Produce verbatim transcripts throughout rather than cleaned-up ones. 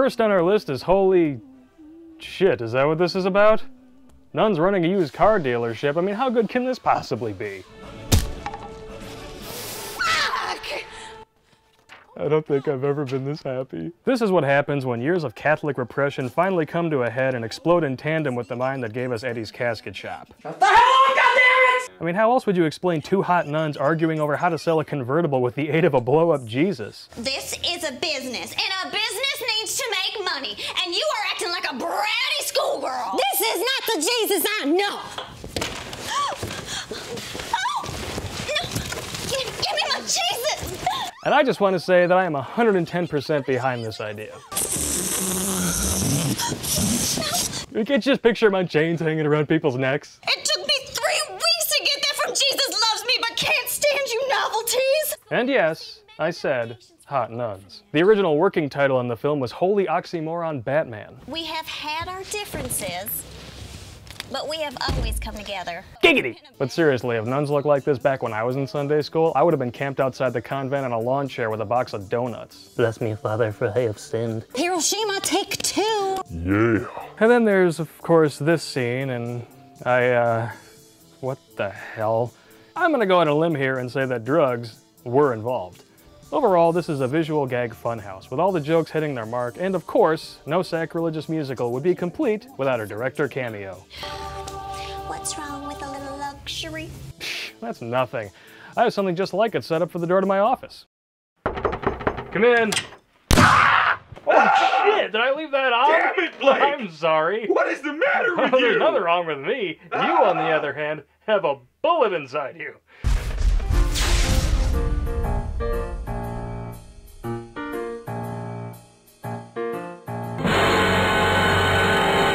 First on our list is holy shit, is that what this is about? Nuns running a used car dealership. I mean, how good can this possibly be? I don't think I've ever been this happy. This is what happens when years of Catholic repression finally come to a head and explode in tandem with the mine that gave us Eddie's Casket Shop. Shut the hell up, goddammit! I mean, how else would you explain two hot nuns arguing over how to sell a convertible with the aid of a blow-up Jesus? This is a business, and a business needs to make money, and you are acting like a bratty schoolgirl! This is not the Jesus I know! And I just want to say that I am one hundred ten percent behind this idea. You can't just picture my chains hanging around people's necks. It took me three weeks to get that from Jesus Loves Me, but can't stand you novelties! And yes, I said, hot nuns. The original working title on the film was Holy Oxymoron Batman. We have had our differences, but we have always come together. Giggity! But seriously, if nuns looked like this back when I was in Sunday school, I would have been camped outside the convent on a lawn chair with a box of donuts. Bless me, Father, for I have sinned. Hiroshima, take two! Yeah! And then there's, of course, this scene, and I, uh... what the hell? I'm gonna go on a limb here and say that drugs were involved. Overall, this is a visual gag funhouse, with all the jokes hitting their mark, and of course, no sacrilegious musical would be complete without a director cameo. What's wrong with a little luxury? Psh, that's nothing. I have something just like it set up for the door to my office. Come in! Ah! Oh shit, did I leave that on? Damn it, Blake! I'm sorry. What is the matter with you? There's nothing wrong with me. Ah! You, on the other hand, have a bullet inside you.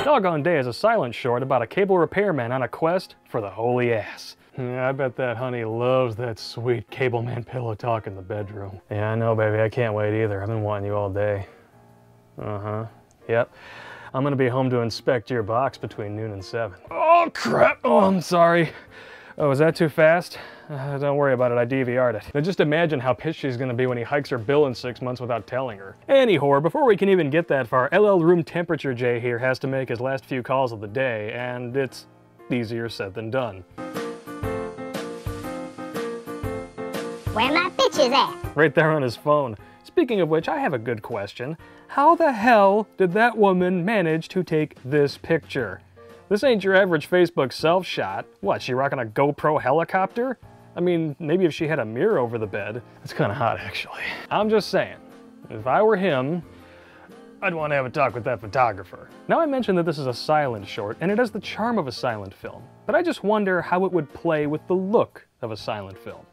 Doggone Day is a silent short about a cable repairman on a quest for the holy ass. Yeah, I bet that honey loves that sweet cable man pillow talk in the bedroom. Yeah, I know, baby. I can't wait either. I've been wanting you all day. Uh-huh. Yep. I'm gonna be home to inspect your box between noon and seven. Oh, crap! Oh, I'm sorry. Oh, is that too fast? Uh, don't worry about it, I D V R'd it. Now just imagine how pissed she's gonna be when he hikes her bill in six months without telling her. Anyhow, before we can even get that far, L L Room Temperature Jay here has to make his last few calls of the day, and it's easier said than done. Where my bitches at? Right there on his phone. Speaking of which, I have a good question. How the hell did that woman manage to take this picture? This ain't your average Facebook self-shot. What, she rocking a GoPro helicopter? I mean, maybe if she had a mirror over the bed. That's kind of hot, actually. I'm just saying, if I were him, I'd want to have a talk with that photographer. Now, I mentioned that this is a silent short, and it has the charm of a silent film, but I just wonder how it would play with the look of a silent film.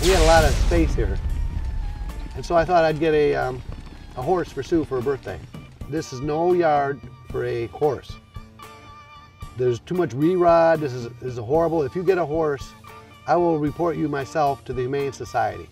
We had a lot of space here, and so I thought I'd get a, um, a horse for Sue for her birthday. This is no yard for a horse. There's too much re-rod, this is, this is horrible. If you get a horse, I will report you myself to the Humane Society.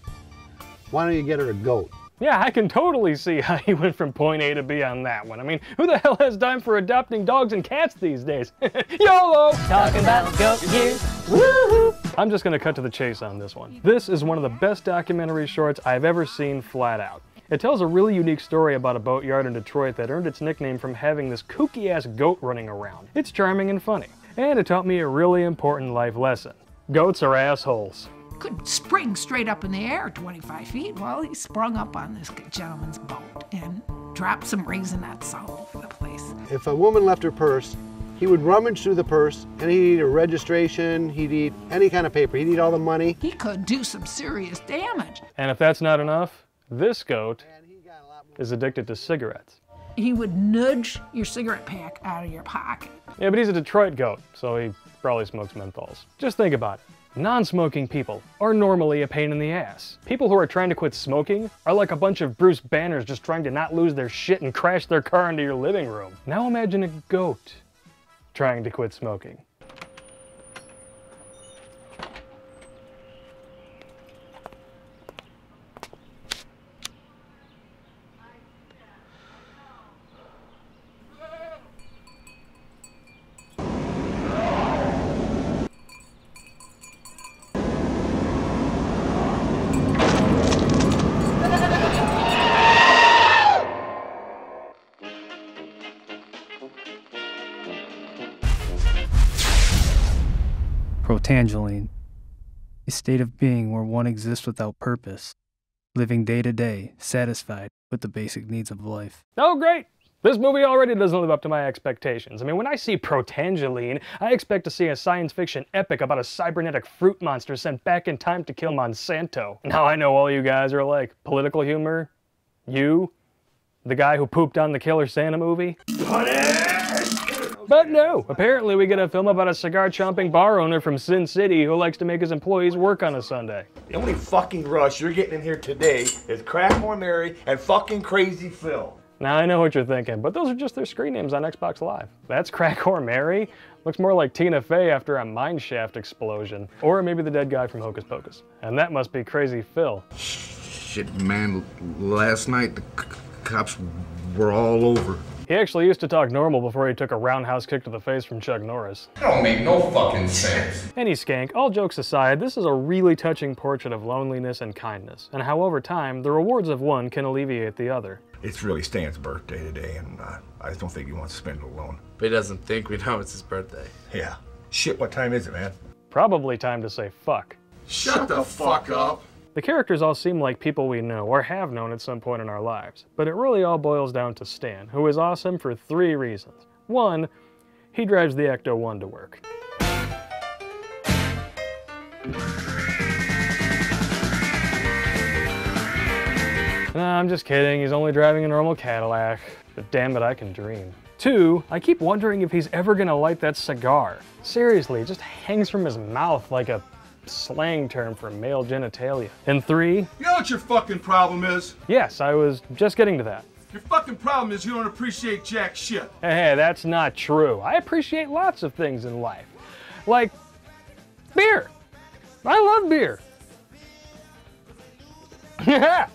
Why don't you get her a goat? Yeah, I can totally see how he went from point A to B on that one. I mean, who the hell has time for adopting dogs and cats these days? YOLO! Talking about goat years. Woohoo! I'm just gonna cut to the chase on this one. This is one of the best documentary shorts I've ever seen flat out. It tells a really unique story about a boatyard in Detroit that earned its nickname from having this kooky-ass goat running around. It's charming and funny, and it taught me a really important life lesson. Goats are assholes. Could spring straight up in the air twenty-five feet. Well, he sprung up on this gentleman's boat and dropped some raisinettes all over the place. If a woman left her purse, he would rummage through the purse, and he'd eat a registration, he'd eat any kind of paper, he'd eat all the money. He could do some serious damage. And if that's not enough, this goat is addicted to cigarettes. He would nudge your cigarette pack out of your pocket. Yeah, but he's a Detroit goat, so he probably smokes menthols. Just think about it. Non-smoking people are normally a pain in the ass. People who are trying to quit smoking are like a bunch of Bruce Banners just trying to not lose their shit and crash their car into your living room. Now imagine a goat trying to quit smoking. Protanculine, a state of being where one exists without purpose, living day to day, satisfied with the basic needs of life. Oh, great! This movie already doesn't live up to my expectations. I mean, when I see Protanculine, I expect to see a science fiction epic about a cybernetic fruit monster sent back in time to kill Monsanto. Now I know all you guys are like, political humor? You? The guy who pooped on the Killer Santa movie? But no, apparently we get a film about a cigar-chomping bar owner from Sin City who likes to make his employees work on a Sunday. The only fucking rush you're getting in here today is Crack More Mary and fucking Crazy Phil. Now I know what you're thinking, but those are just their screen names on Xbox Live. That's Crack or Mary? Looks more like Tina Fey after a mineshaft explosion. Or maybe the dead guy from Hocus Pocus. And that must be Crazy Phil. Shit, man, last night the cops were all over. He actually used to talk normal before he took a roundhouse kick to the face from Chuck Norris. That don't make no fucking sense. Any skank, all jokes aside, this is a really touching portrait of loneliness and kindness, and how over time, the rewards of one can alleviate the other. It's really Stan's birthday today, and uh, I just don't think he wants to spend it alone. But he doesn't think we know it's his birthday. Yeah. Shit, what time is it, man? Probably time to say fuck. Shut, Shut the, the fuck up. up. The characters all seem like people we know or have known at some point in our lives, but it really all boils down to Stan, who is awesome for three reasons. One, he drives the Ecto one to work. Nah, I'm just kidding, he's only driving a normal Cadillac. But damn it, I can dream. Two, I keep wondering if he's ever gonna light that cigar. Seriously, it just hangs from his mouth like a slang term for male genitalia. And three... You know what your fucking problem is? Yes, I was just getting to that. Your fucking problem is you don't appreciate jack shit. Hey, that's not true. I appreciate lots of things in life. Like... beer! I love beer! Yeah!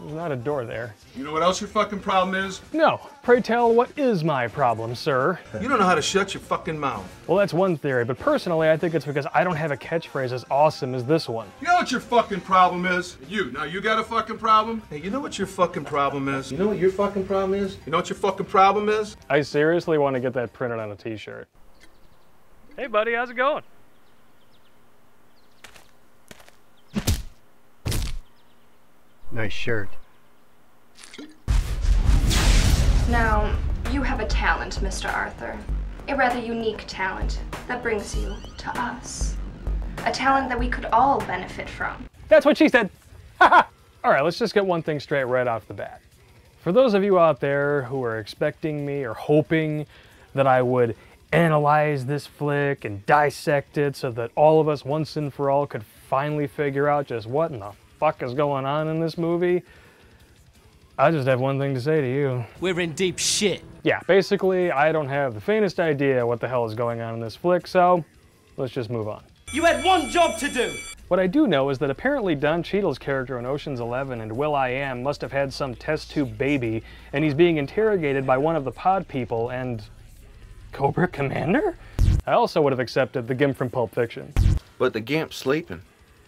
There's not a door there. You know what else your fucking problem is? No. Pray tell, what is my problem, sir? You don't know how to shut your fucking mouth. Well, that's one theory, but personally, I think it's because I don't have a catchphrase as awesome as this one. You know what your fucking problem is? You. Now, you got a fucking problem? Hey, you know what your fucking problem is? You know what your fucking problem is? You know what your fucking problem is? I seriously want to get that printed on a t-shirt. Hey, buddy, how's it going? Nice shirt. Now, you have a talent, Mister Arthur. A rather unique talent that brings you to us. A talent that we could all benefit from. That's what she said! Haha! Alright, let's just get one thing straight right off the bat. For those of you out there who are expecting me or hoping that I would analyze this flick and dissect it so that all of us once and for all could finally figure out just what in the fuck is going on in this movie, I just have one thing to say to you. We're in deep shit. Yeah, basically, I don't have the faintest idea what the hell is going on in this flick, so let's just move on. You had one job to do! What I do know is that apparently Don Cheadle's character in Ocean's Eleven and Will I Am must have had some test tube baby, and he's being interrogated by one of the pod people and... Cobra Commander? I also would have accepted the Gimp from Pulp Fiction. But the Gimp's sleeping.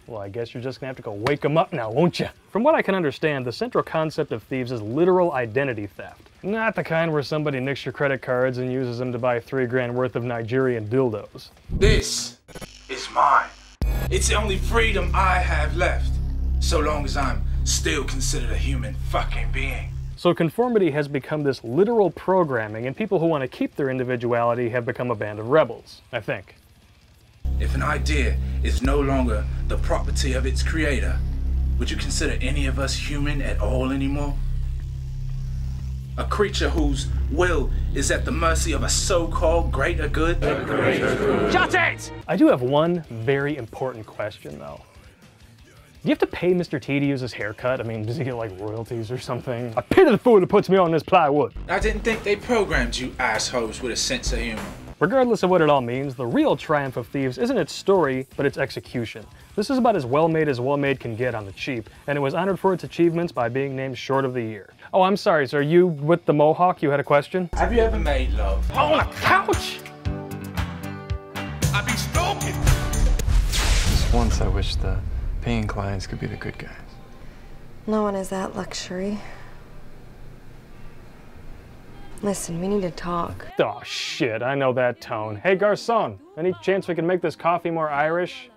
Well, I guess you're just gonna have to go wake them up now, won't you? From what I can understand, the central concept of thieves is literal identity theft. Not the kind where somebody nicks your credit cards and uses them to buy three grand worth of Nigerian dildos. This is mine. It's the only freedom I have left, so long as I'm still considered a human fucking being. So conformity has become this literal programming, and people who want to keep their individuality have become a band of rebels, I think. If an idea is no longer the property of its creator, would you consider any of us human at all anymore? A creature whose will is at the mercy of a so-called greater good? The greater good. Shut it! I do have one very important question, though. Do you have to pay Mister T to use his haircut? I mean, does he get, like, royalties or something? I pity the fool that puts me on this plywood. I didn't think they programmed you assholes with a sense of humor. Regardless of what it all means, the real triumph of Thieves isn't its story, but its execution. This is about as well-made as well-made can get on the cheap, and it was honored for its achievements by being named Short of the Year. Oh, I'm sorry, sir. You with the mohawk? You had a question? Have you ever made love? On a couch? I've been stalking. Just once I wish the paying clients could be the good guys. No one has that luxury. Listen, we need to talk. Oh shit, I know that tone. Hey, garçon, any chance we can make this coffee more Irish?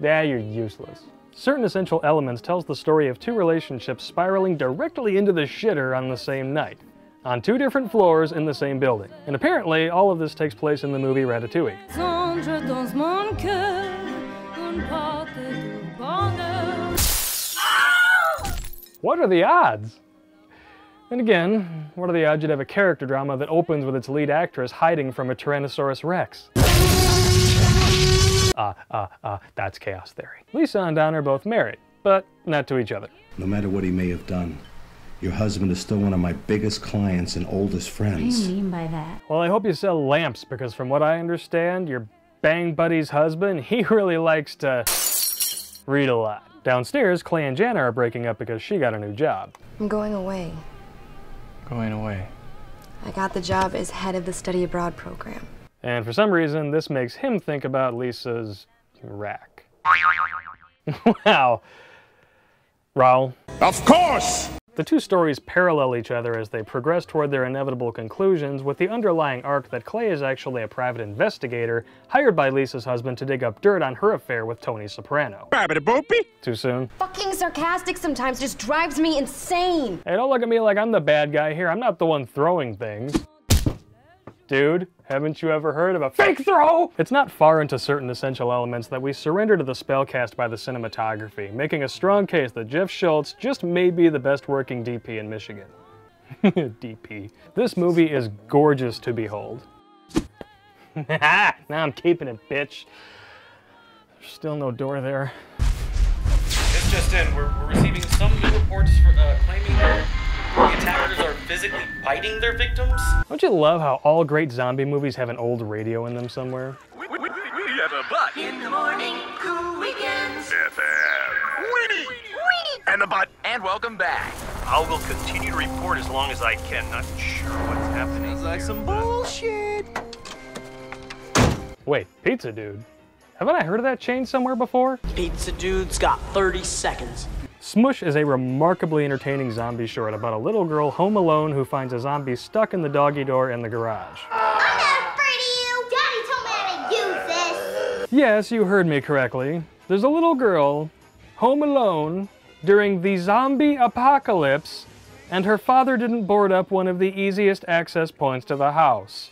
Nah, you're useless. Certain Essential Elements tells the story of two relationships spiraling directly into the shitter on the same night, on two different floors in the same building. And apparently, all of this takes place in the movie Ratatouille. What are the odds? And again, what are the odds you'd have a character drama that opens with its lead actress hiding from a Tyrannosaurus Rex? Uh, uh, uh, that's chaos theory. Lisa and Don are both married, but not to each other. No matter what he may have done, your husband is still one of my biggest clients and oldest friends. What do you mean by that? Well, I hope you sell lamps, because from what I understand, your bang buddy's husband, he really likes to read a lot. Downstairs, Clay and Jana are breaking up because she got a new job. I'm going away. Going away. I got the job as head of the study abroad program. And for some reason, this makes him think about Lisa's rack. Wow. Raul. Of course! The two stories parallel each other as they progress toward their inevitable conclusions, with the underlying arc that Clay is actually a private investigator hired by Lisa's husband to dig up dirt on her affair with Tony Soprano. Rabbit-a-boopy! Too soon? Fucking sarcastic sometimes just drives me insane! Hey, don't look at me like I'm the bad guy here. I'm not the one throwing things. Dude, haven't you ever heard of a fake throw? It's not far into Certain Essential Elements that we surrender to the spell cast by the cinematography, making a strong case that Jeff Schultz just may be the best working D P in Michigan. D P. This movie is gorgeous to behold. Now I'm keeping it, bitch. There's still no door there. This just in, we're, we're receiving some new reports for, uh, claiming that the attackers are physically biting their victims. Don't you love how all great zombie movies have an old radio in them somewhere? We, we, we, we have a butt. In the morning, cool weekends. F M. Weenie. Weenie. And a butt. And welcome back. I will continue to report as long as I can. Not sure what's happening. Sounds like some bullshit. Wait, Pizza Dude? Haven't I heard of that chain somewhere before? Pizza Dude's got thirty seconds. Smush is a remarkably entertaining zombie short about a little girl home alone who finds a zombie stuck in the doggy door in the garage. I'm not afraid of you! Daddy told me how to use this! Yes, you heard me correctly. There's a little girl home alone during the zombie apocalypse, and her father didn't board up one of the easiest access points to the house.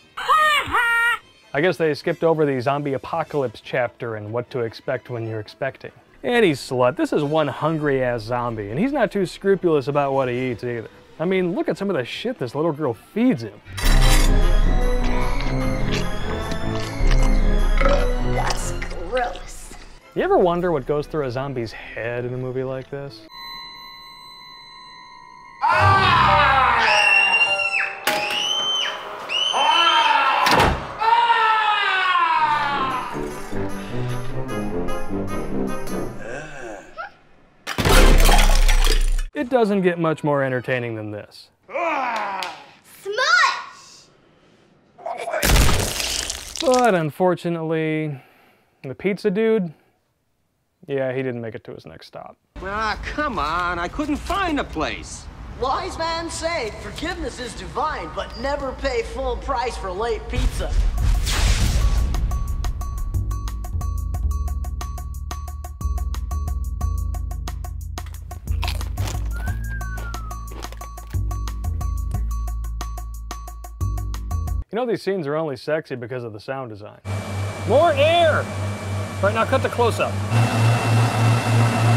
I guess they skipped over the zombie apocalypse chapter and what to expect when you're expecting. Any slut, this is one hungry-ass zombie, and he's not too scrupulous about what he eats either. I mean, look at some of the shit this little girl feeds him. That's gross. You ever wonder what goes through a zombie's head in a movie like this? It doesn't get much more entertaining than this. Smush! But unfortunately, the Pizza Dude, yeah, he didn't make it to his next stop. Ah, come on, I couldn't find a place. Wise man say, forgiveness is divine, but never pay full price for late pizza. You know these scenes are only sexy because of the sound design. More air! Right, now cut the close-up.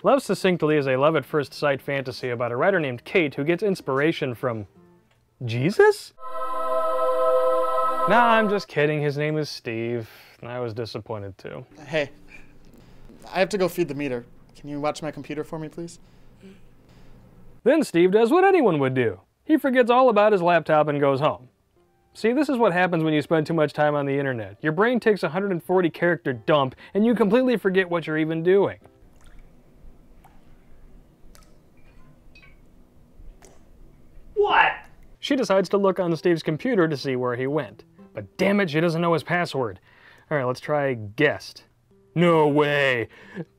Love Succinctly is a love-at-first-sight fantasy about a writer named Kate who gets inspiration from... Jesus? Nah, I'm just kidding. His name is Steve. I was disappointed, too. Hey, I have to go feed the meter. Can you watch my computer for me, please? Then Steve does what anyone would do. He forgets all about his laptop and goes home. See, this is what happens when you spend too much time on the internet. Your brain takes a one hundred forty character dump, and you completely forget what you're even doing. What? She decides to look on Steve's computer to see where he went. But damn it, she doesn't know his password. All right, let's try guest. No way.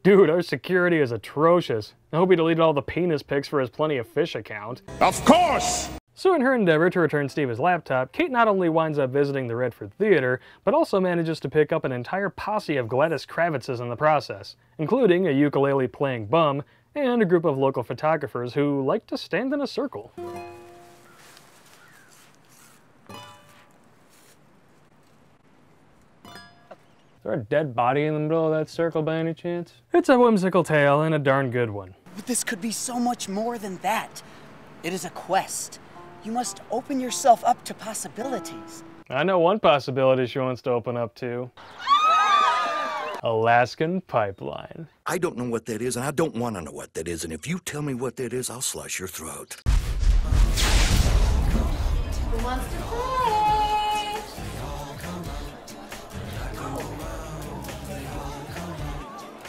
Dude, our security is atrocious. I hope he deleted all the penis pics for his Plenty of Fish account. Of course! So in her endeavor to return Steve his laptop, Kate not only winds up visiting the Redford Theater, but also manages to pick up an entire posse of Gladys Kravitzes in the process, including a ukulele-playing bum and a group of local photographers who like to stand in a circle. Is there a dead body in the middle of that circle by any chance? It's a whimsical tale and a darn good one. But this could be so much more than that. It is a quest. You must open yourself up to possibilities. I know one possibility she wants to open up to. Alaskan pipeline. I don't know what that is, and I don't want to know what that is, and if you tell me what that is, I'll slice your throat. Who wants to play?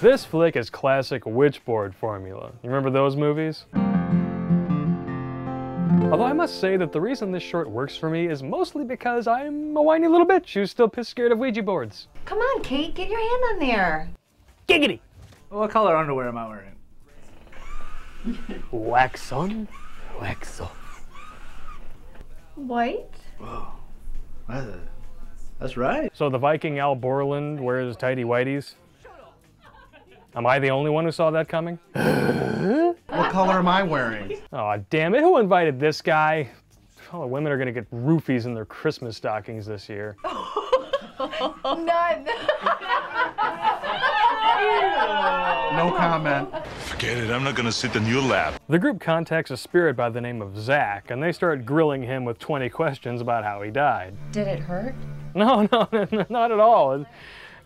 This flick is classic witchboard formula. You remember those movies? Although I must say that the reason this short works for me is mostly because I'm a whiny little bitch who's still pissed scared of Ouija boards. Come on, Kate, get your hand on there. Giggity! What color underwear am I wearing? Wax on, wax off. White? Whoa, that's, a, that's right. So the Viking Al Borland wears tidy whities. Am I the only one who saw that coming? What color am I wearing? Aw, oh, damn it, who invited this guy? All the women are gonna get roofies in their Christmas stockings this year. None. No comment. Forget it, I'm not gonna sit in your lap. The group contacts a spirit by the name of Zach, and they start grilling him with twenty questions about how he died. Did it hurt? No, no, not at all. It,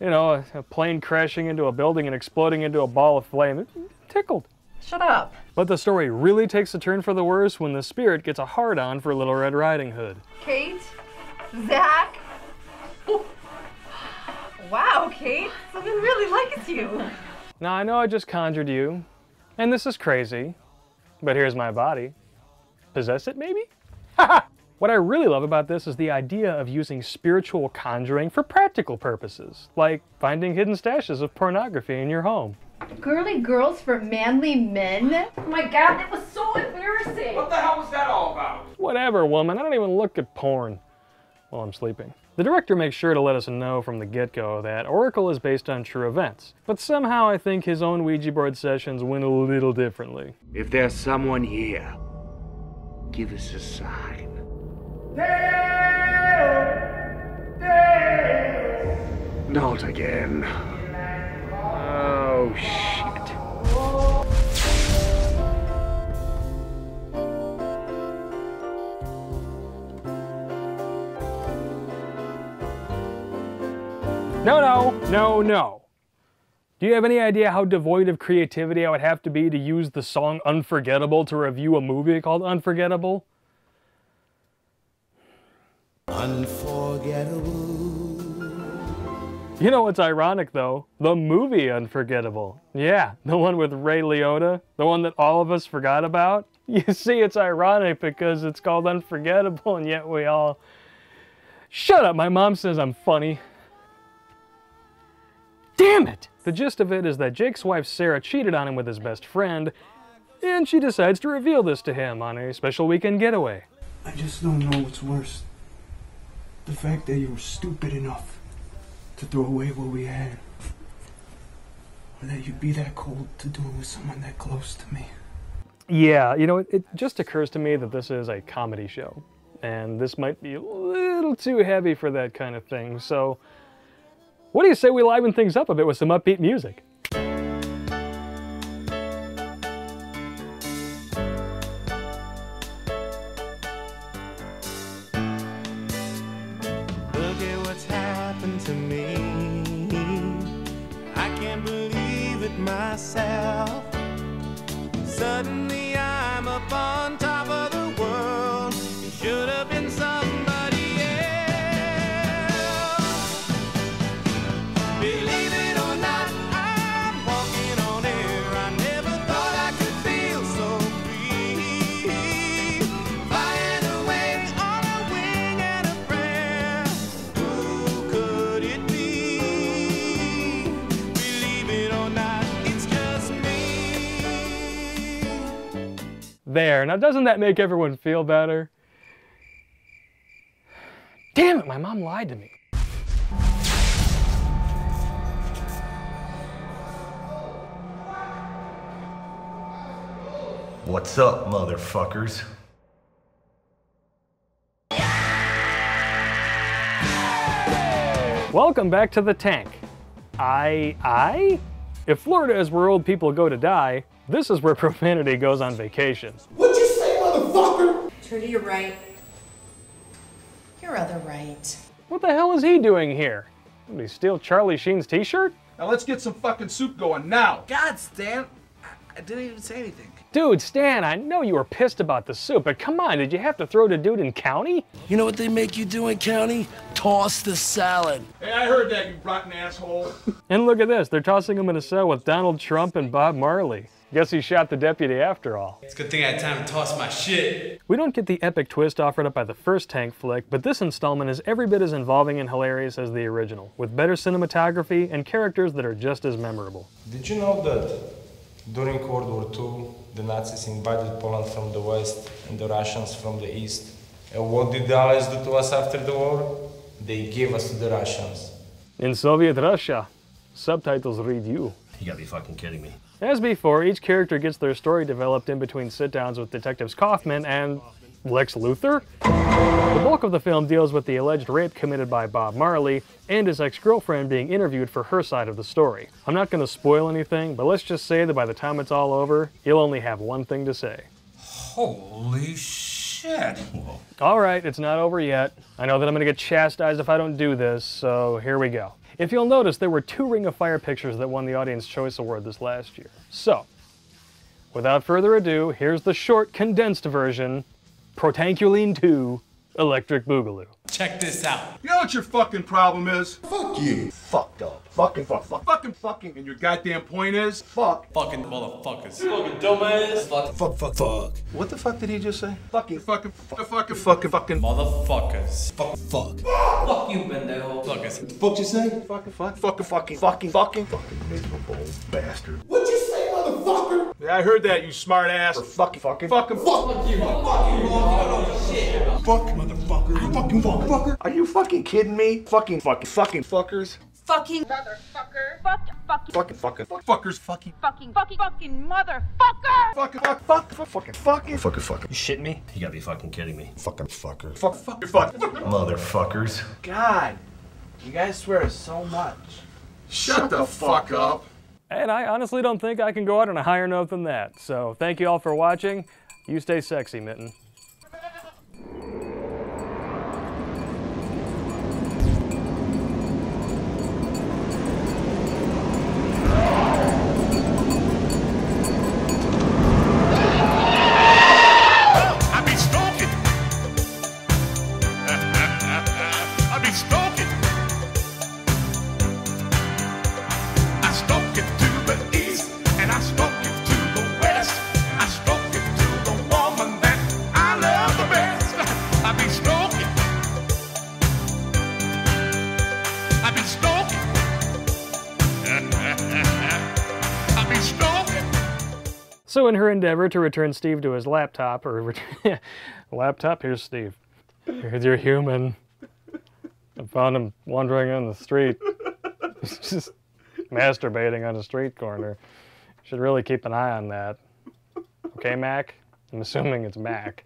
You know, a plane crashing into a building and exploding into a ball of flame. It tickled. Shut up. But the story really takes a turn for the worse when the spirit gets a hard-on for Little Red Riding Hood. Kate? Zach? Oh. Wow, Kate. Someone really likes you. Now, I know I just conjured you, and this is crazy, but here's my body. Possess it, maybe? Ha! What I really love about this is the idea of using spiritual conjuring for practical purposes, like finding hidden stashes of pornography in your home. Girly girls for manly men? Oh my god, that was so embarrassing! What the hell was that all about? Whatever, woman. I don't even look at porn while I'm sleeping. The director makes sure to let us know from the get-go that Oracle is based on true events, but somehow I think his own Ouija board sessions went a little differently. If there's someone here, give us a sign. Not again. Oh, shit. No, no, no, no. Do you have any idea how devoid of creativity I would have to be to use the song Unforgettable to review a movie called Unforgettable? Unforgettable. You know what's ironic though? The movie Unforgettable. Yeah, the one with Ray Liotta, the one that all of us forgot about. You see, it's ironic because it's called Unforgettable and yet we all... Shut up, my mom says I'm funny. Damn it! The gist of it is that Jake's wife Sarah cheated on him with his best friend, and she decides to reveal this to him on a special weekend getaway. I just don't know what's worse. The fact that you were stupid enough to throw away what we had, or that you'd be that cold to do it with someone that close to me. Yeah, you know, it, it just occurs to me that this is a comedy show, and this might be a little too heavy for that kind of thing, so what do you say we liven things up a bit with some upbeat music? Myself. Suddenly I'm up on top of the world. It should have been somebody else. Believe it or not, I'm walking on air. I never thought I could feel so free. Flying away on a wing and a prayer. Who could it be? there. Now, doesn't that make everyone feel better? Damn it, my mom lied to me. What's up, motherfuckers? Welcome back to the tank. I, I? If Florida is where old people go to die, this is where profanity goes on vacation. What'd you say, motherfucker? Turn to your right. Your other right. What the hell is he doing here? Did he steal Charlie Sheen's t-shirt? Now let's get some fucking soup going now. God, Stan, I didn't even say anything. Dude, Stan, I know you were pissed about the soup, but come on, did you have to throw the dude in county? You know what they make you do in county? Toss the salad. Hey, I heard that, you rotten asshole. And look at this, they're tossing him in a cell with Donald Trump and Bob Marley. Guess he shot the deputy after all. It's a good thing I had time to toss my shit. We don't get the epic twist offered up by the first tank flick, but this installment is every bit as involving and hilarious as the original, with better cinematography and characters that are just as memorable. Did you know that during World War Two, the Nazis invaded Poland from the west and the Russians from the east? And what did the Allies do to us after the war? They gave us to the Russians. In Soviet Russia, subtitles read you. You gotta be fucking kidding me. As before, each character gets their story developed in between sit-downs with Detectives Kaufman and Lex Luthor. The bulk of the film deals with the alleged rape committed by Bob Marley and his ex-girlfriend being interviewed for her side of the story. I'm not going to spoil anything, but let's just say that by the time it's all over, you'll only have one thing to say. Holy shit. Alright, it's not over yet. I know that I'm going to get chastised if I don't do this, so here we go. If you'll notice, there were two Ring of Fire pictures that won the Audience Choice Award this last year. So, without further ado, here's the short, condensed version. Protanculine two, Electric Boogaloo. Check this out. You know what your fucking problem is? Fuck you. Fuck, dog. Fucking fuck, fuck. Fucking fucking. And your goddamn point is? Fuck. Fucking motherfuckers. You fucking dumbass. Fuck. Fuck, fuck, fuck. What the fuck did he just say? Fucking, fucking, fucking, fucking, fucking, fucking. Motherfuckers. Fuck, fuck. Fuck you, Bendo. Fuckers. What the fuck you say? Fucking, fuck. Fucking, fucking, fucking, fucking. Fucking miserable bastard. What'd you say, motherfucker? Yeah, I heard that, you smart ass. Or fucking, fucking, fucking, fuck, fuck you, fuck, fuck you, fuck, shit. Fuck, motherfucker, fucking, fucker. Are you fucking kidding me? Fucking, fucking, fucking, fuckers. Fucking, motherfucker. Fuck, fucking, fucking, fucking, fuck, fuckers, fucking, fucking, fucking, fucking, motherfucker. Fucking, fuck, fuck, fuck, fucking, fucking, fucking, fucking. You shitting me? You gotta be fucking kidding me. Fucking, fucker. Fuck, fuck, fuck, motherfuckers. God, you guys swear so much. Shut the fuck up. And I honestly don't think I can go out on a higher note than that. So thank you all for watching. You stay sexy, Mitten. So in her endeavor to return Steve to his laptop, or laptop, here's Steve. Here's your human. I found him wandering on the street. He's just masturbating on a street corner. Should really keep an eye on that. Okay, Mac? I'm assuming it's Mac.